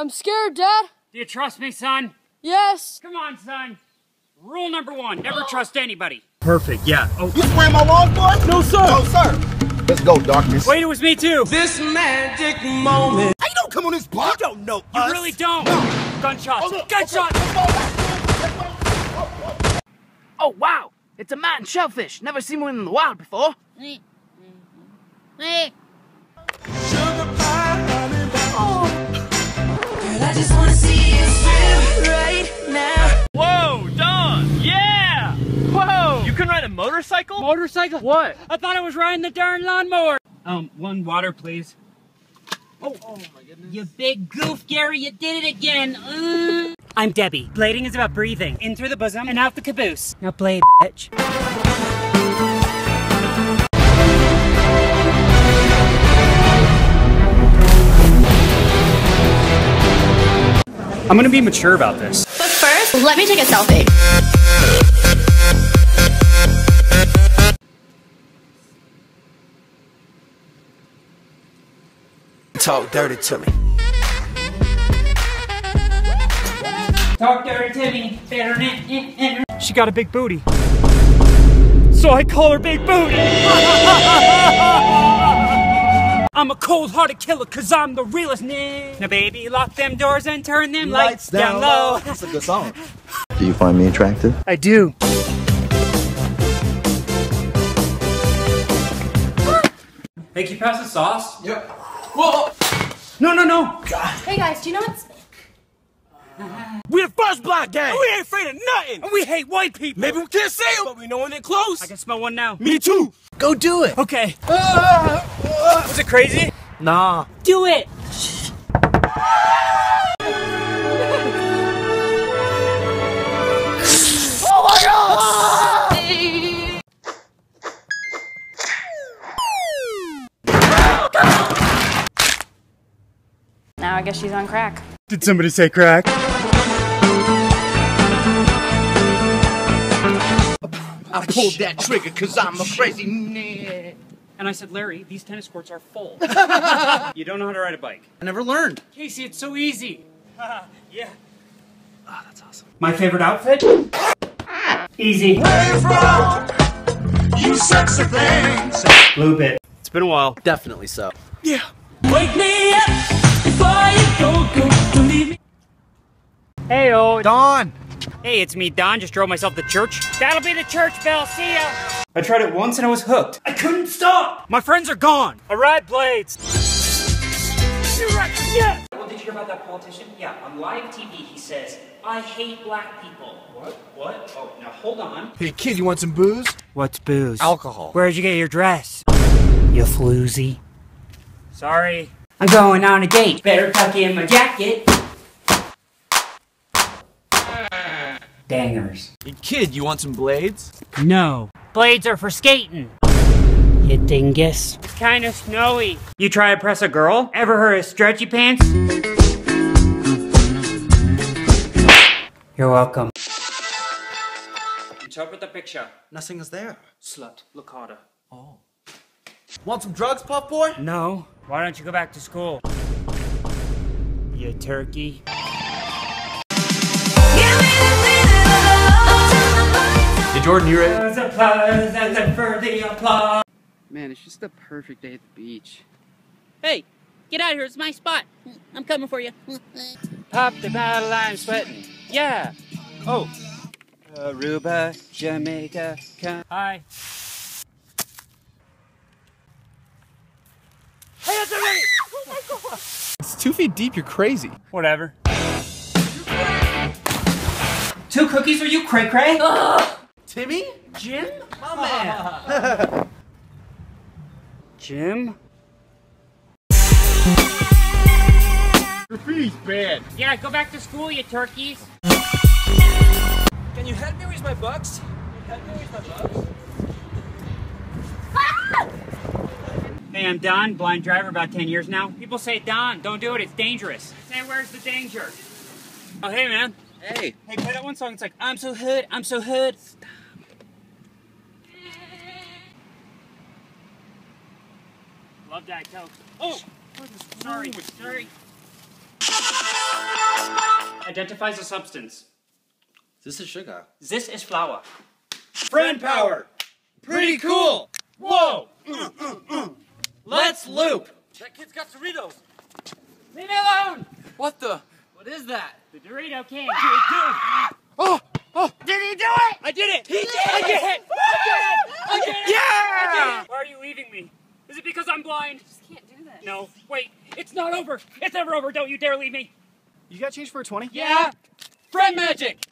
I'm scared, Dad. Do you trust me, son? Yes. Come on, son. Rule number one, never trust anybody. Perfect, yeah. Oh. You spraying my lawn, boy? No, sir. No, sir. Let's go, darkness. Wait, it was me, too. This magic moment. I don't come on this block. You don't know us. You really don't. No. Gunshots. Oh, no. Gunshots. Okay. Oh, wow. It's a mountain shellfish. Never seen one in the wild before. I just wanna see you swim right now. Whoa, Don! Yeah! Whoa! You can ride a motorcycle? Motorcycle? What? I thought I was riding the darn lawnmower. One water, please. Oh my goodness. You big goof, Gary, you did it again. I'm Debbie. Blading is about breathing. In through the bosom and out the caboose. Now blade, bitch. I'm gonna be mature about this. But first, let me take a selfie. Talk dirty to me. Talk dirty to me. She got a big booty. So I call her Big Booty. I'm a cold-hearted killer cause I'm the realest nigga. Now baby, lock them doors and turn them lights down low. That's a good song. Do you find me attractive? I do. Hey, can you pass the sauce? Yep. Whoa! No. God. Hey guys, do you know what's... We're the first block gang. We ain't afraid of nothing. And we hate white people. Maybe we can't see them, but we know when they're close. I can smell one now. Me too. Go do it. Okay. Was it crazy? Nah. Do it. Oh my God! Now I guess she's on crack. Did somebody say crack? I pulled that trigger cause I'm a crazy nigga. And I said, Larry, these tennis courts are full. You don't know how to ride a bike. I never learned. Casey, it's so easy. Yeah. Ah, oh, that's awesome. My favorite outfit? Easy. Where you from? You sexy things. Loop it. It's been a while. Definitely so. Yeah. Wake me up before you go to leave me. Hey-o. Don. Hey, it's me, Don. Just drove myself to church. That'll be the church bell. See ya. I tried it once and I was hooked. I couldn't stop. My friends are gone. I ride blades. You're right. Yeah. Well, did you hear about that politician? Yeah, on live TV he says, I hate black people. What? What? Oh, now hold on. Hey, kid, you want some booze? What's booze? Alcohol. Where'd you get your dress? You floozy. Sorry. I'm going on a date. Better tuck in my jacket. Dangers. Hey kid, you want some blades? No. Blades are for skating. You dingus. It's kind of snowy. You try to press a girl? Ever heard of stretchy pants? You're welcome. Interpret the picture. Nothing is there. Slut, look harder. Oh. Want some drugs, puff boy? No. Why don't you go back to school? You turkey. Jordan, you ready? Man, it's just the perfect day at the beach. Hey, get out of here, it's my spot. I'm coming for you. Pop the bottle, I'm sweating. Yeah. Oh. Aruba, Jamaica, come. Hi. Hey, that's already! Oh my God. It's 2 feet deep, you're crazy. Whatever. Two cookies, are you cray-cray? Timmy? Jim? My man. Jim? Graffiti's bad. Yeah, go back to school, you turkeys. Can you help me with my bucks? Hey, I'm Don, blind driver, about 10 years now. People say, Don, don't do it, it's dangerous. I say, where's the danger? Oh, hey, man. Hey. Hey, play that one song. It's like, I'm so hood, I'm so hood. Stop. Love that coke. Oh! Sorry. identifies a substance. This is sugar. This is flour. Friend power! Pretty cool! Whoa! Let's loop! That kid's got Doritos! Leave me alone! What the? What is that? The Dorito can. Oh! Oh! Did he do it? I did it! He did it! I did it! I did it! I did it! Yeah! I did it! Why are you leaving me? Is it because I'm blind? I just can't do this. No, wait. It's not over. It's never over. Don't you dare leave me. You got change for a 20? Yeah. Friend magic.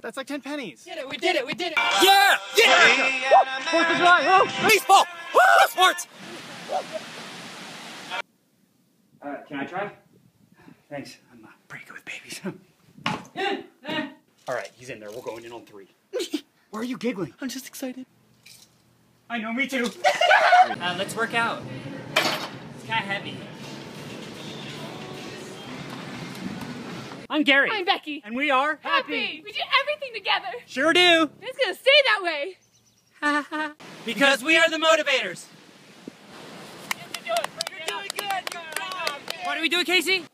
That's like 10 pennies. Did it. We did it. We did it. Yeah. Yeah. 4th of July. Oh, baseball. Woo! Sports. Can I try? Thanks. I'm pretty good with babies. All right, he's in there. We're going in on 3. Why are you giggling? I'm just excited. I know, me too. Let's work out. It's kind of heavy. I'm Gary. I'm Becky. And we are happy. We do everything together. Sure do. And it's going to stay that way. Because we are the motivators. You're doing good. Why do we do it, Casey?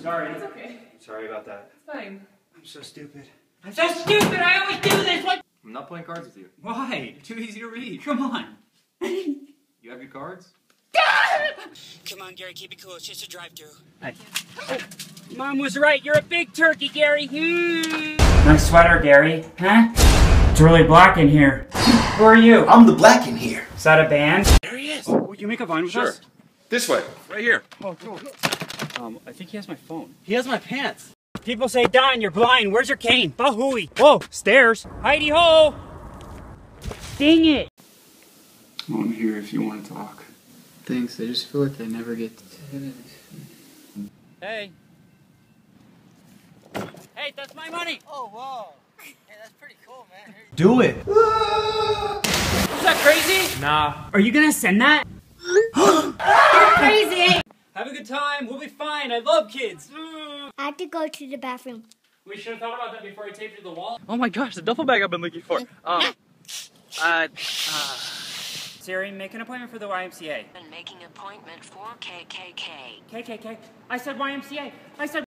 Sorry. It's okay. I'm sorry about that. It's fine. I'm so stupid. I'm so stupid. I always do this. What? I'm not playing cards with you. Why? You're too easy to read. Come on. You have your cards? Come on, Gary, keep it cool. It's just a drive-thru. Hey. Oh, Mom was right. You're a big turkey, Gary. Nice sweater, Gary. Huh? It's really black in here. Who are you? I'm the black in here. Is that a band? There he is. Oh, will you make a vine with us? Sure. This way. Right here. Oh, cool. I think he has my phone. He has my pants. People say, Don, you're blind. Where's your cane? Bahooey. Whoa, stairs. Hidey ho. Dang it. I'm here if you want to talk. Thanks, I just feel like I never get to it. Hey. Hey, that's my money. Oh, whoa. Hey, that's pretty cool, man. Do it. Is that crazy? Nah. Are you going to send that? You're crazy. Have a good time. We'll be fine. I love kids. I have to go to the bathroom. We should have thought about that before I taped you to the wall. Oh my gosh, the duffel bag I've been looking for. Siri, make an appointment for the YMCA. And making appointment for KKK. KKK. I said YMCA. I said